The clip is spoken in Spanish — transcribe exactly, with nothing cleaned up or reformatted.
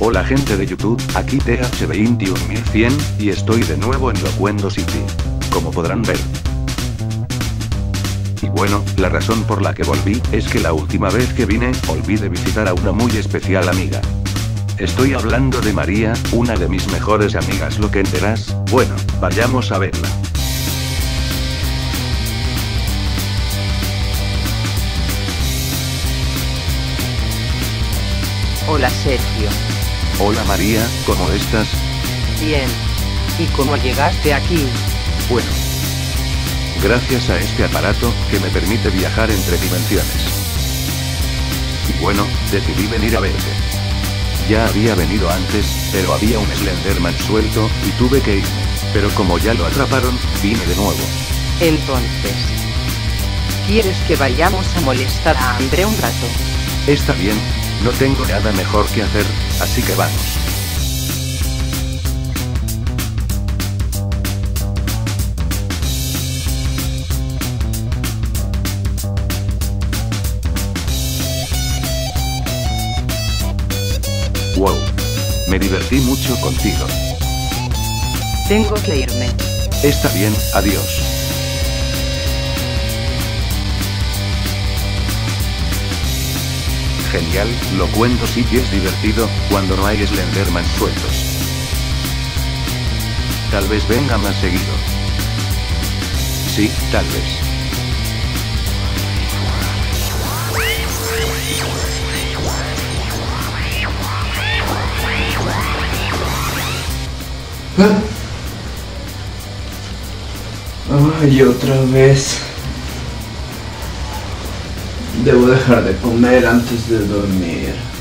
Hola gente de YouTube, aquí T H dos uno uno cero cero y estoy de nuevo en Loquendo City, como podrán ver. Y bueno, la razón por la que volví es que la última vez que vine, olvidé visitar a una muy especial amiga. Estoy hablando de María, una de mis mejores amigas loquenderas. Bueno, vayamos a verla. Hola Sergio. Hola María, ¿cómo estás? Bien. ¿Y cómo llegaste aquí? Bueno. Gracias a este aparato, que me permite viajar entre dimensiones. Y bueno, decidí venir a verte. Ya había venido antes, pero había un Slenderman suelto, y tuve que irme. Pero como ya lo atraparon, vine de nuevo. Entonces, ¿quieres que vayamos a molestar a André un rato? Está bien, no tengo nada mejor que hacer, así que vamos. Wow. Me divertí mucho contigo. Tengo que irme. Está bien, adiós. Genial, Loquendo City es divertido, cuando no hay Slenderman sueltos. Tal vez venga más seguido. Sí, tal vez. Ay, otra vez. Debo dejar de comer antes de dormir.